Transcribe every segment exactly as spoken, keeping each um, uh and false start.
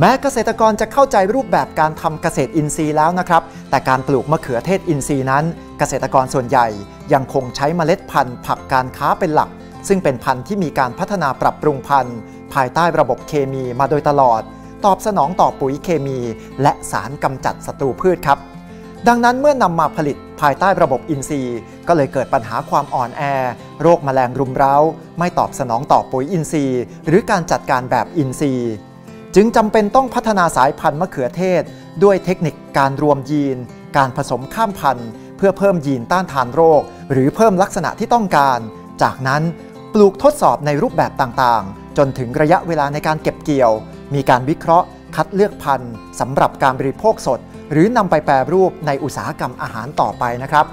แม้เกษตรกรจะเข้าใจรูปแบบการทำเกษตรอินทรีย์แล้วนะครับแต่การปลูกมะเขือเทศอินทรีย์นั้นเกษตรกรส่วนใหญ่ยังคงใช้เมล็ดพันธุ์ผักการค้าเป็นหลักซึ่งเป็นพันธุ์ที่มีการพัฒนาปรับปรุงพันธุ์ภายใต้ระบบเคมีมาโดยตลอดตอบสนองต่อปุ๋ยเคมีและสารกำจัดศัตรูพืชครับดังนั้นเมื่อนำมาผลิตภายใต้ระบบอินทรีย์ก็เลยเกิดปัญหาความอ่อนแอโรคแมลงรุมเร้าไม่ตอบสนองต่อปุ๋ยอินทรีย์หรือการจัดการแบบอินทรีย์จึงจำเป็นต้องพัฒนาสายพันธุ์มะเขือเทศด้วยเทคนิคการรวมยีนการผสมข้ามพันธุ์เพื่อเพิ่มยีนต้านทานโรคหรือเพิ่มลักษณะที่ต้องการจากนั้นปลูกทดสอบในรูปแบบต่างๆจนถึงระยะเวลาในการเก็บเกี่ยวมีการวิเคราะห์คัดเลือกพันธุ์สำหรับการบริโภคสดหรือนำไปแปรรูปในอุตสาหกรรมอาหารต่อไปนะครับ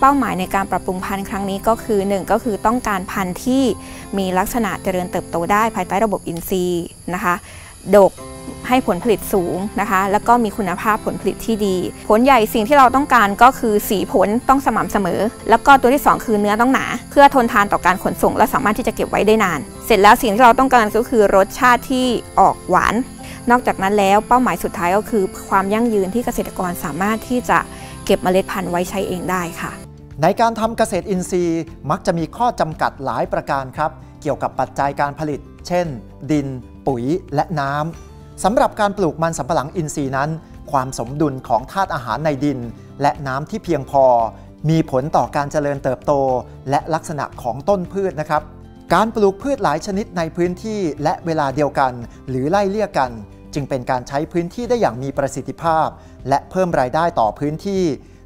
เป้าหมายในการปรับปรุงพันธุ์ครั้งนี้ก็คือหนึ่งก็คือต้องการพันธุ์ที่มีลักษณะเจริญเติบโตได้ภายใต้ระบบอินทรีย์นะคะดกให้ผลผลิตสูงนะคะแล้วก็มีคุณภาพผลผลิตที่ดีผลใหญ่สิ่งที่เราต้องการก็คือสีผลต้องสม่ำเสมอแล้วก็ตัวที่สองคือเนื้อต้องหนาเพื่อทนทานต่อการขนส่งและสามารถที่จะเก็บไว้ได้นานเสร็จแล้วสิ่งที่เราต้องการก็คือรสชาติที่ออกหวานนอกจากนั้นแล้วเป้าหมายสุดท้ายก็คือความยั่งยืนที่เกษตรกรสามารถที่จะเก็บเมล็ดพันธุ์ไว้ใช้เองได้ค่ะในการทำเกษตรอินทรีย์มักจะมีข้อจำกัดหลายประการครับเกี่ยวกับปัจจัยการผลิตเช่นดินปุ๋ยและน้ำสำหรับการปลูกมันสำปะหลังอินทรีย์นั้นความสมดุลของธาตุอาหารในดินและน้ำที่เพียงพอมีผลต่อการเจริญเติบโตและลักษณะของต้นพืชนะครับการปลูกพืชหลายชนิดในพื้นที่และเวลาเดียวกันหรือไล่เลี่ยกันจึงเป็นการใช้พื้นที่ได้อย่างมีประสิทธิภาพและเพิ่มรายได้ต่อพื้นที่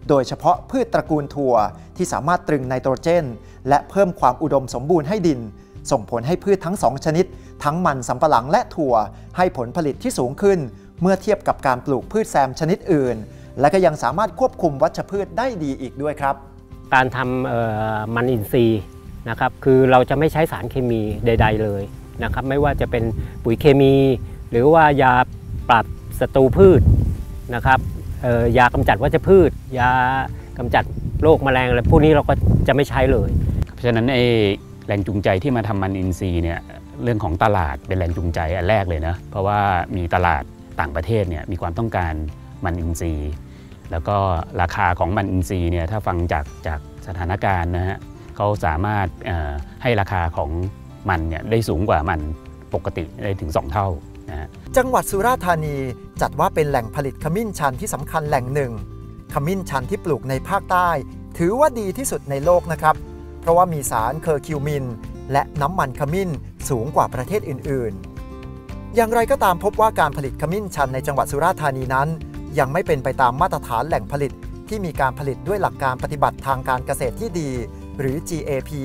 โดยเฉพาะพืชตระกูลถั่วที่สามารถตรึงไนโตรเจนและเพิ่มความอุดมสมบูรณ์ให้ดินส่งผลให้พืชทั้งสองชนิดทั้งมันสำปะหลังและถั่วให้ผลผลิตที่สูงขึ้นเมื่อเทียบกับการปลูกพืชแซมชนิดอื่นและก็ยังสามารถควบคุมวัชพืชได้ดีอีกด้วยครับการทำมันอินทรีย์นะครับคือเราจะไม่ใช้สารเคมีใดๆเลยนะครับไม่ว่าจะเป็นปุ๋ยเคมีหรือว่ายาปราบศัตรูพืชนะครับยากำจัดวัชพืชยากำจัดโรคแมลงอะไรพวกนี้เราก็จะไม่ใช้เลยเพราะฉะนั้นไอแรงจูงใจที่มาทำมันอินทรีย์เนี่ยเรื่องของตลาดเป็นแรงจูงใจอันแรกเลยนะเพราะว่ามีตลาดต่างประเทศเนี่ยมีความต้องการมันอินทรีย์แล้วก็ราคาของมันอินทรีย์เนี่ยถ้าฟังจากจากสถานการณ์นะฮะเขาสามารถให้ราคาของมันเนี่ยได้สูงกว่ามันปกติได้ถึงสองเท่านะจังหวัดสุราษฎร์ธานีจัดว่าเป็นแหล่งผลิตขมิ้นชันที่สำคัญแหล่งหนึ่งขมิ้นชันที่ปลูกในภาคใต้ถือว่าดีที่สุดในโลกนะครับเพราะว่ามีสารเคอร์คิวมินและน้ำมันขมิ้นสูงกว่าประเทศอื่นๆอย่างไรก็ตามพบว่าการผลิตขมิ้นชันในจังหวัดสุราษฎร์ธานีนั้นยังไม่เป็นไปตามมาตรฐานแหล่งผลิตที่มีการผลิตด้วยหลักการปฏิบัติทางการเกษตรที่ดีหรือ จี เอ พี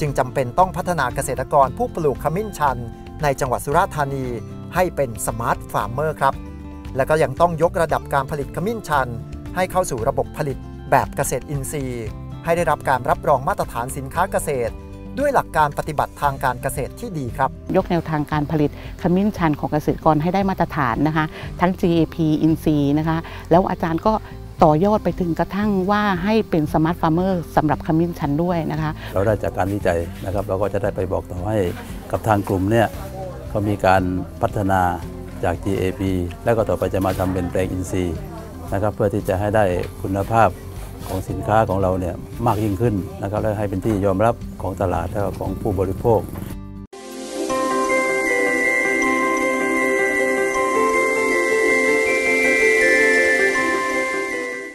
จึงจำเป็นต้องพัฒนาเกษตรกรผู้ปลูกขมิ้นชันในจังหวัดสุราษฎร์ธานีให้เป็นสมาร์ทฟาร์มเมอร์ครับและก็ยังต้องยกระดับการผลิตขมิ้นชันให้เข้าสู่ระบบผลิตแบบเกษตรอินทรีย์ให้ได้รับการรับรองมาตรฐานสินค้าเกษตรด้วยหลักการปฏิบัติทางการเกษตรที่ดีครับยกแนวทางการผลิตขมิ้นชันของเกษตรกรให้ได้มาตรฐานนะคะทั้ง จี เอ พี อินทรีย์นะคะแล้วอาจารย์ก็ต่อยอดไปถึงกระทั่งว่าให้เป็นสมาร์ทฟาร์มเมอร์สำหรับขมิ้นชันด้วยนะคะเราได้จากการวิจัยนะครับเราก็จะได้ไปบอกต่อให้กับทางกลุ่มเนี่ยเขามีการพัฒนาจาก จี เอ พี แล้วก็ต่อไปจะมาทำเป็นแปลงอินทรีย์นะครับเพื่อที่จะให้ได้คุณภาพของสินค้าของเราเนี่ยมากยิ่งขึ้นนะครับและให้เป็นที่ยอมรับของตลาดและของผู้บริโภค